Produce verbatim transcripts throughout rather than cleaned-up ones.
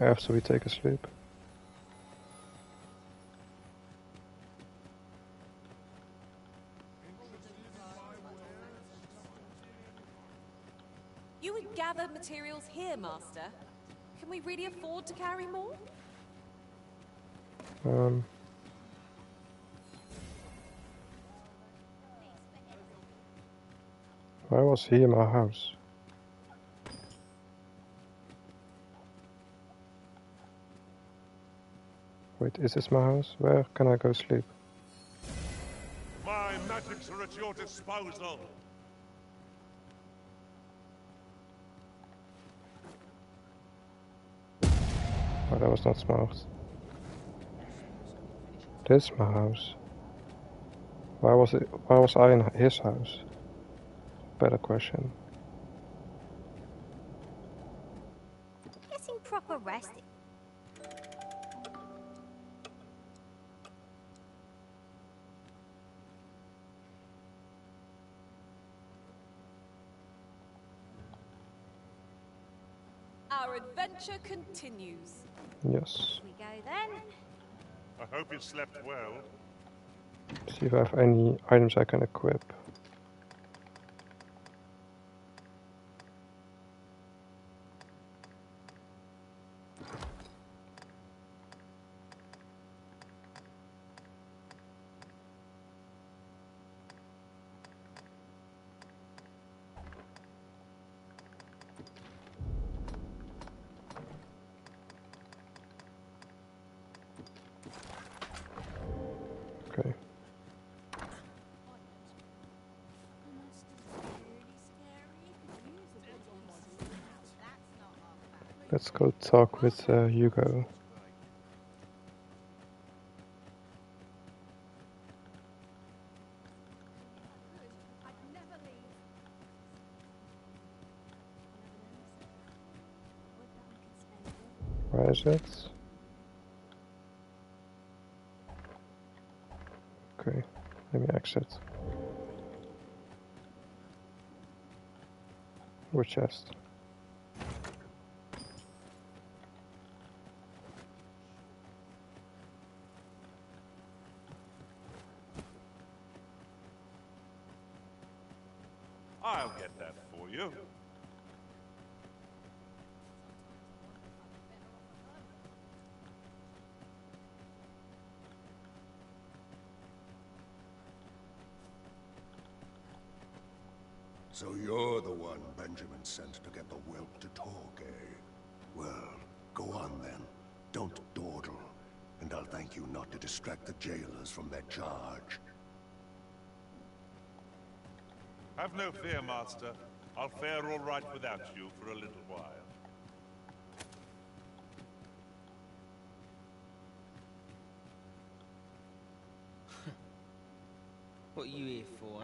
after we take a sleep. You would gather materials here, Master. Can we really afford to carry more? Um. Why was he in our house? Wait, is this my house? Where can I go sleep? My magics are at your disposal. Oh, that was not smart. This is my house. Why was it? Why was I in his house? Better question. Getting proper rest. Our adventure continues. Yes. We go then. I hope you slept well. See if I have any items I can equip. Let's go talk with uh, Hugo. Where is it? Okay, let me exit. Which chest? I'll get that for you. So you're the one Benjamin sent to get the whelp to Torgay. Well, go on then. Don't dawdle. And I'll thank you not to distract the jailers from their charge. Have no fear, Master. I'll fare all right without you for a little while. What are you here for?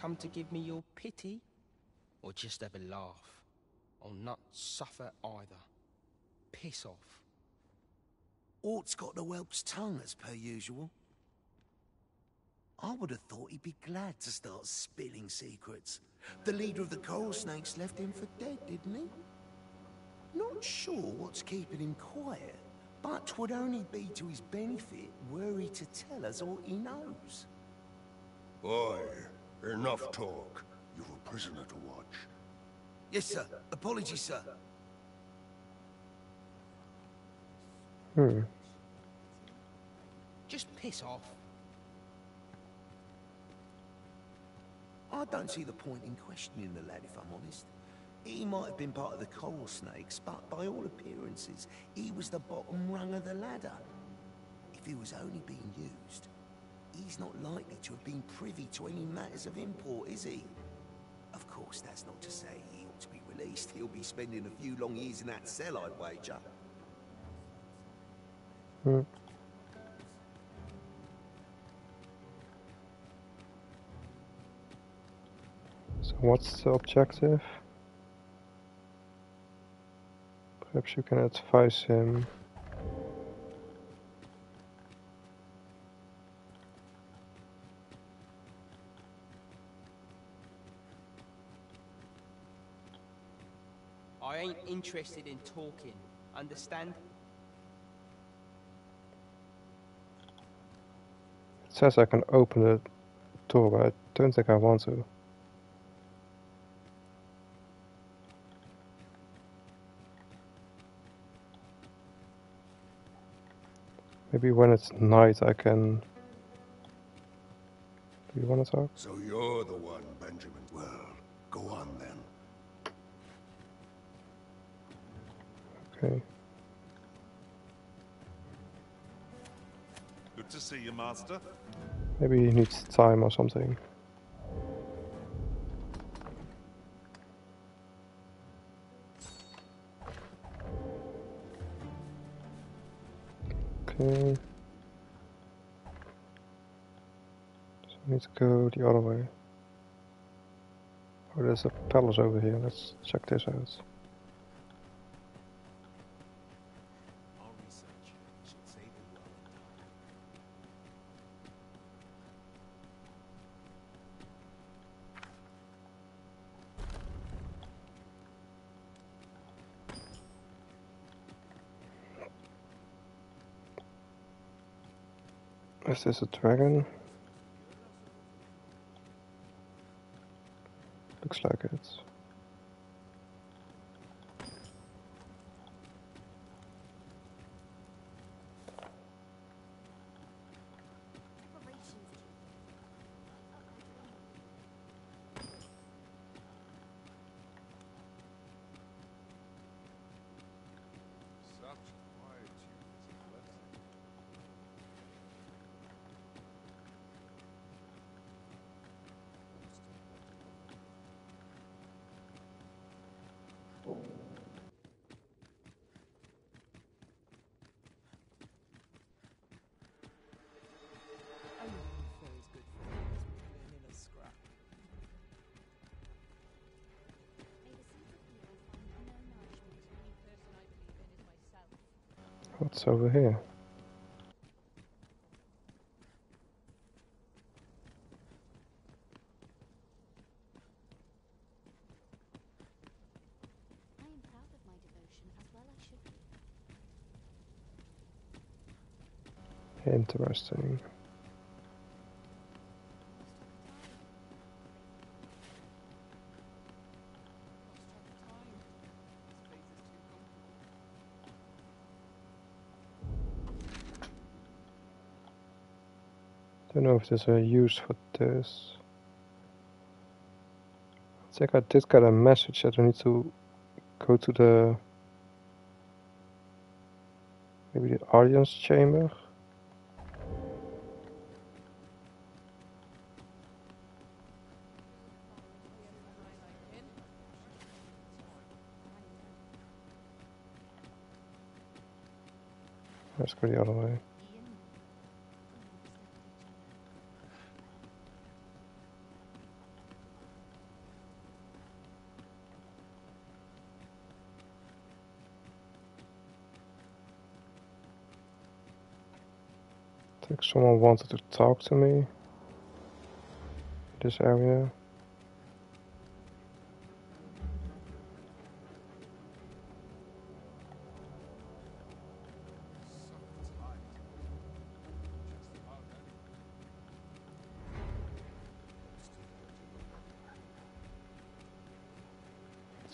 Come to give me your pity? Or just have a laugh? I'll not suffer either. Piss off. Ort's got the whelp's tongue as per usual. I would have thought he'd be glad to start spilling secrets. The leader of the coral snakes left him for dead, didn't he? Not sure what's keeping him quiet, but 'twould only be to his benefit were he to tell us all he knows. Boy, enough talk. You've a prisoner to watch. Yes, sir. Apologies, sir. Hmm. Just piss off. I don't see the point in questioning the lad, if I'm honest. He might have been part of the coral snakes, but by all appearances, he was the bottom rung of the ladder. If he was only being used, he's not likely to have been privy to any matters of import, is he? Of course, that's not to say he ought to be released. He'll be spending a few long years in that cell, I'd wager. Hmm. What's the objective? Perhaps you can advise him. I ain't interested in talking. Understand? It says I can open the door, but I don't think I want to. Maybe when it's night I can... Do you want to talk? So you're the one, Benjamin. Well, go on then. Okay. Good to see you, Master. Maybe he needs time or something. Okay. So I need to go the other way. Oh, there's a palace over here. Let's check this out. Is this a dragon? Looks like it. What's over here? Interesting. Don't know if there's a use for this. I think I did get a message that I need to go to the maybe the audience chamber. Let's go the other way. I think someone wanted to talk to me in this area.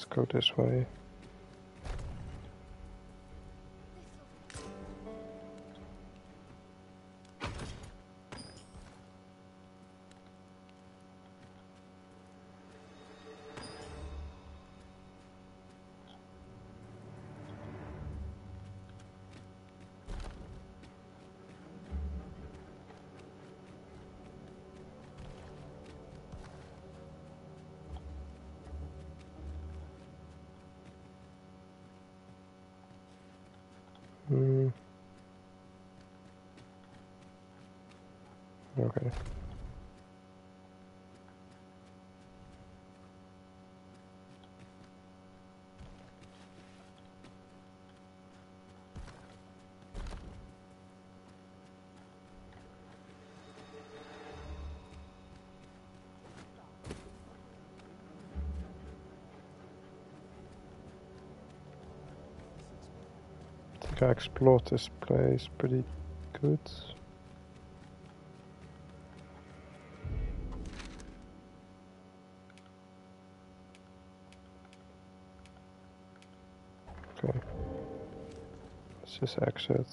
Go this way. Hmm. Okay. think I explored this place pretty good. Okay. Let's just exit.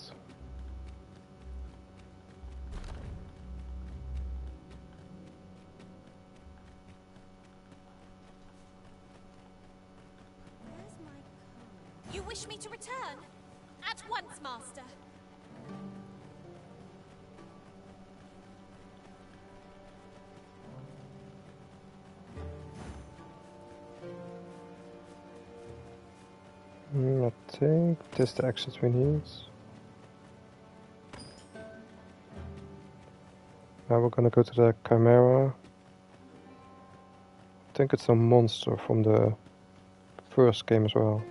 This is the exit we need. Now we're gonna go to the chimera. I think it's a monster from the first game as well.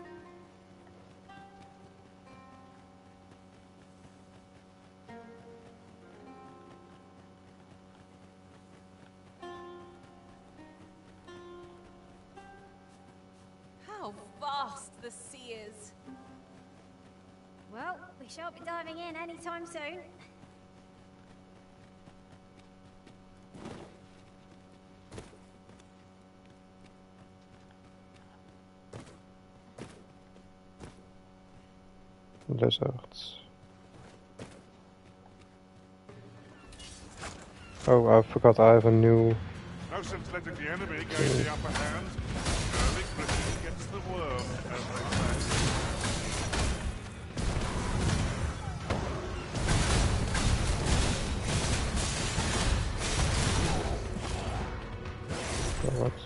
Oh, I forgot I have a new. Oh, since letting the enemy go to the upper hand, early Britain gets the worm, as they say. What?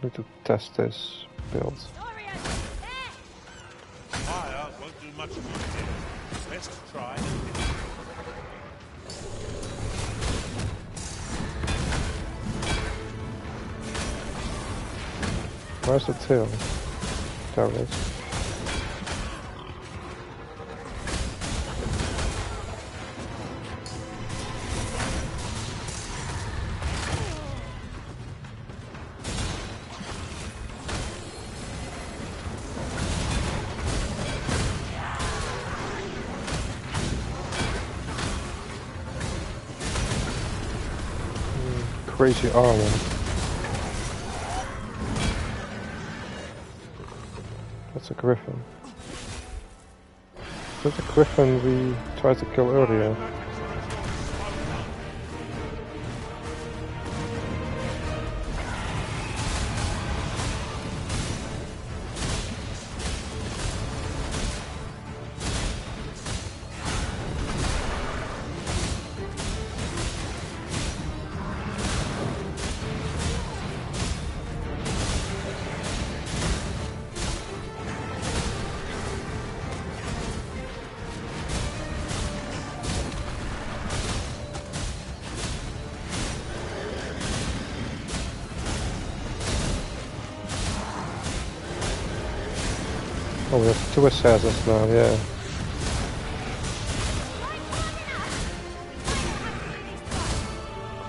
I need to test this build. Fire won't do much good. Best try. Where's the tail? There it is. Crazy armor. That's a griffin. Is that the griffin we tried to kill earlier? Oh, we have two assassins now, yeah.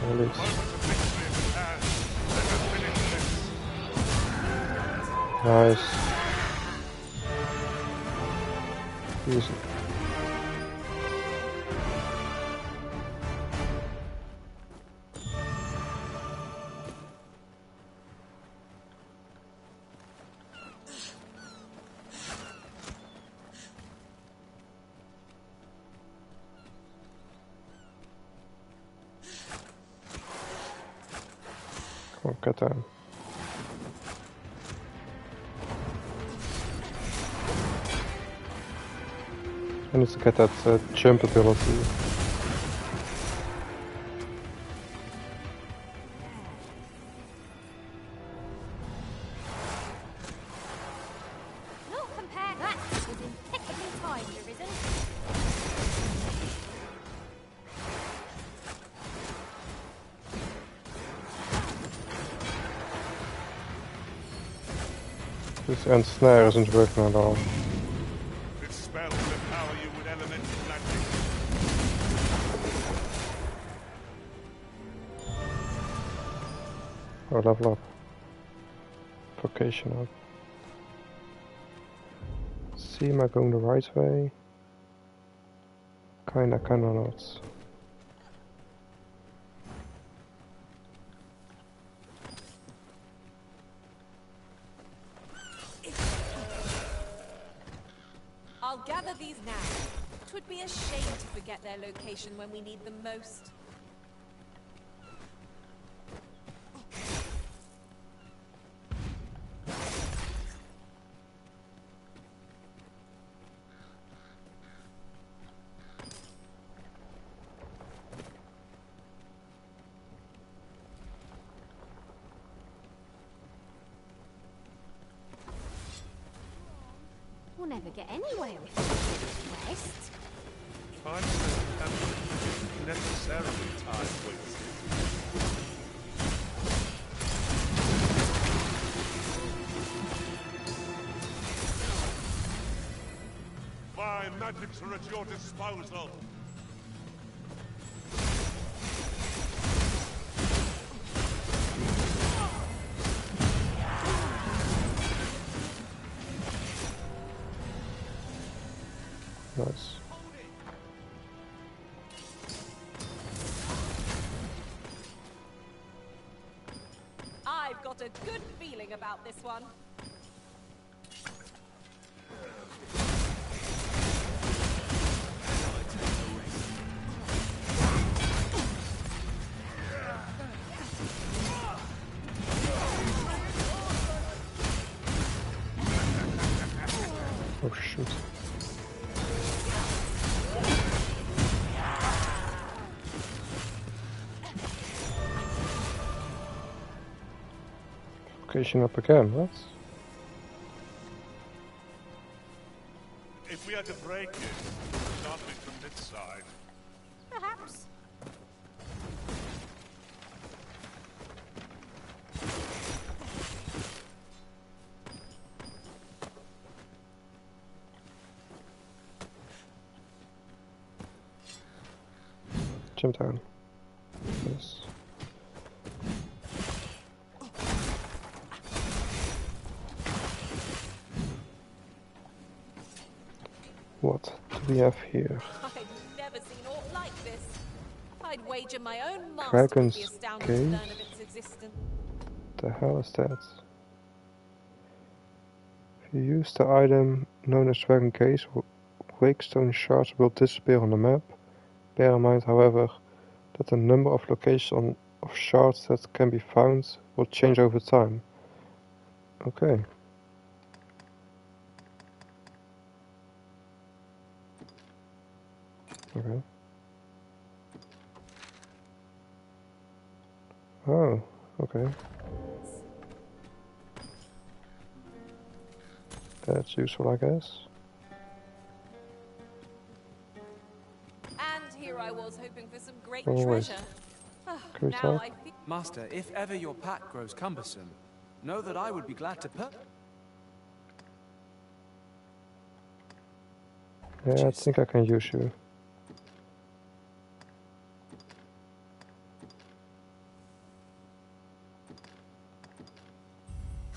At least. Nice. Easy. Time. I need to get that uh, jump ability. And snare isn't working at all. This spell will empower you with elemental magic. Oh, level up. Vacation up. See, am I going the right way? Kinda, kinda not. I'll gather these now. It would be a shame to forget their location when we need them most. Never get anywhere with the West. Time spent necessarily time wasted. My magics are at your disposal. Nice. I've got a good feeling about this one. Oh shoot. Up again, what? If we had to break it, starting from this side. Perhaps. Jump down. Yes. What do we have here? I've never seen aught like this. I'd wager my own master would be astounded to learn of its existence. The hell is that? If you use the item known as Dragon Case, Wakestone shards will disappear on the map. Bear in mind, however, that the number of locations on, of shards that can be found will change over time. Okay. Okay. Oh, okay. That's useful, I guess. And here I was hoping for some great Always. treasure. Oh, now I feel Master, if ever your pack grows cumbersome, know that I would be glad to put. Yeah, I think I can use you.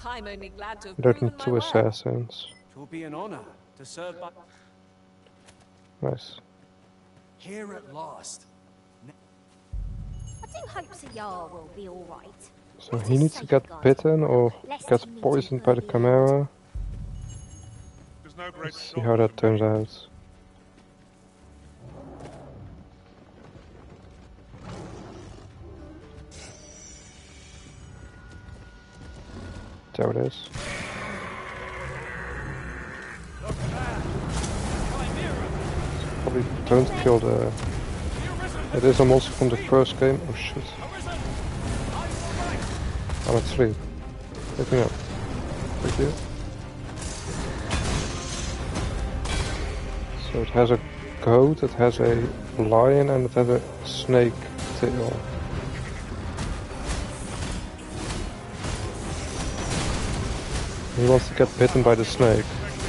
I'm only glad to have proven my work. Assassins. It will be an honor to serve by... Nice. Here at last. I do hope Sayar will be alright. So he needs to get bitten or get poisoned by the chimera. Let's see how that turns out. There it is. Probably don't kill the... It is a monster from the first game. Oh shit. I'm at sleep. Wake me up. Thank you. So it has a goat, it has a lion and it has a snake tail. He wants to get bitten by the snake,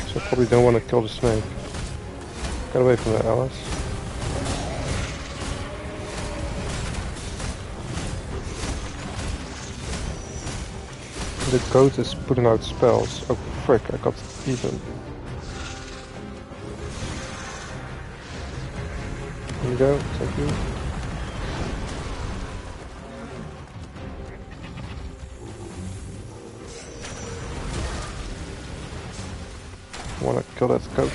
so I probably don't want to kill the snake. Get away from that, Alice. The goat is putting out spells. Oh frick, I got eaten. Here we go, thank you. I wanna kill that goat.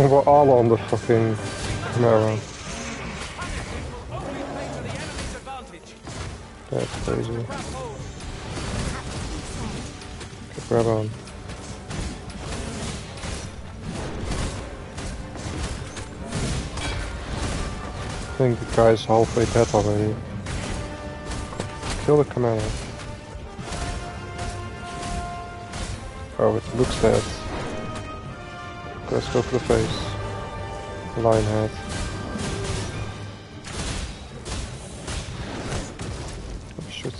We're all on the fucking chimera. That's crazy. Okay, grab on. I think the guy's halfway dead already. Kill the chimera. Oh, it looks dead. Let's go for the face. Lion head. Oh shit.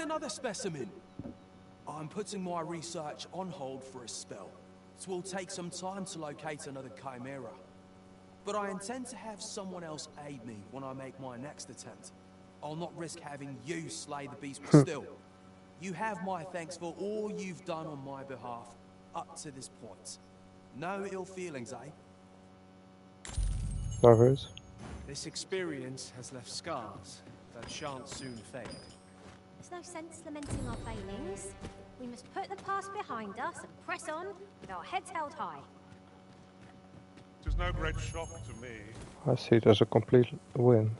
Another specimen. I'm putting my research on hold for a spell. It will take some time to locate another chimera. But I intend to have someone else aid me when I make my next attempt. I'll not risk having you slay the beast still. You have my thanks for all you've done on my behalf up to this point. No ill feelings, eh? No worries. This experience has left scars that shan't soon fade. There's no sense lamenting our failings. We must put the past behind us and press on with our heads held high. It is no great shock to me. I see it as a complete win.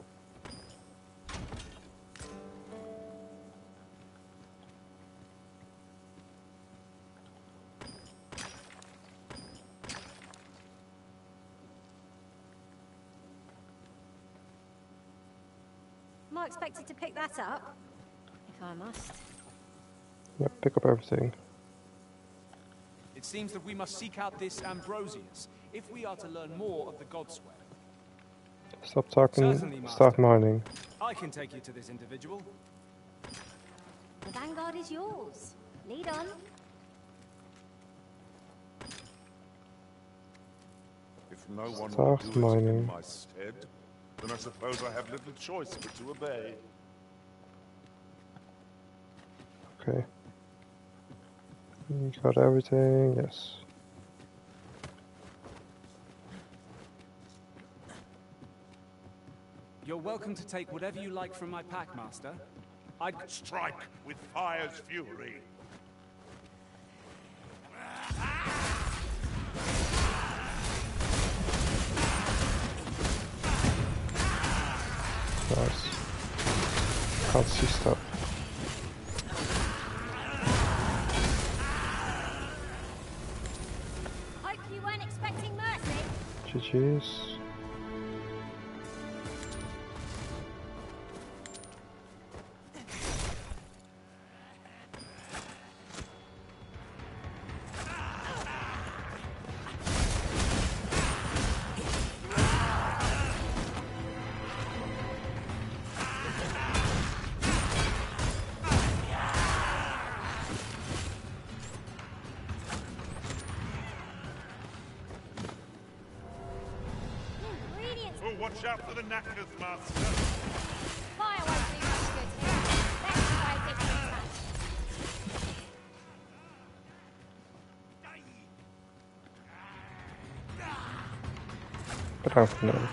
Am I expected to pick that up? I must. Yeah, pick up everything. It seems that we must seek out this Ambrosius if we are to learn more of the Godswear. Stop talking. Certainly, start mining. I can take you to this individual. The vanguard is yours. Lead on. If no one start will do it in my stead, then I suppose I have little choice but to obey. Okay. You got everything, yes. You're welcome to take whatever you like from my pack, Master. I'd strike with fire's fury. Nice. Can't see stuff. weren't expecting mercy. G G's. Watch out for the knackers, master. Fire won't do much good here. Let's try a different match. But I've known.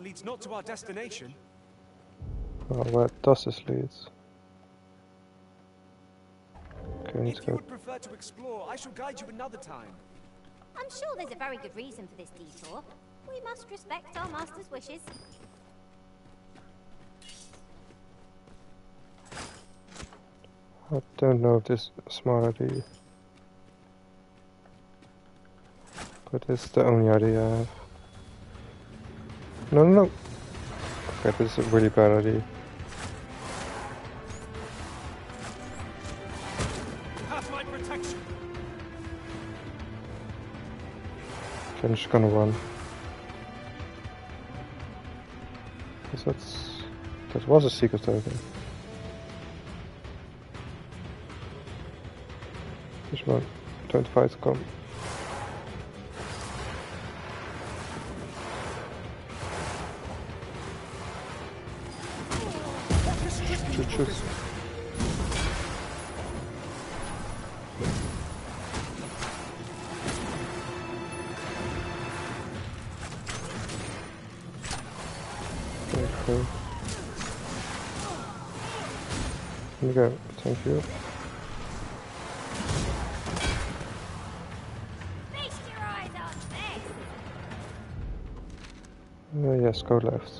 Leads not to our destination. Well, where does this lead? Okay, let's go. If you would prefer to explore, I shall guide you another time. I'm sure there's a very good reason for this detour. We must respect our master's wishes. I don't know if this is a smart idea. But it's the only idea I have. No, no, no. Okay, this is a really bad idea. Have my protection. Okay, I'm just gonna run. Cause that's that was a secret token. Just run. Don't fight. Come. Just okay. Here we go, thank you. Feast your eyes on this. Uh, yes, go left.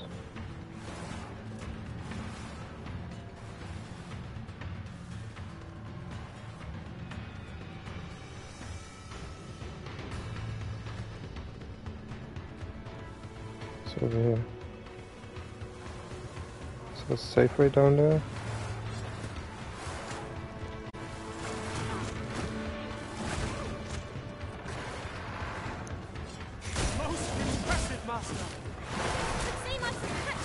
Over here. So it's safe way down there. Most impressive, master.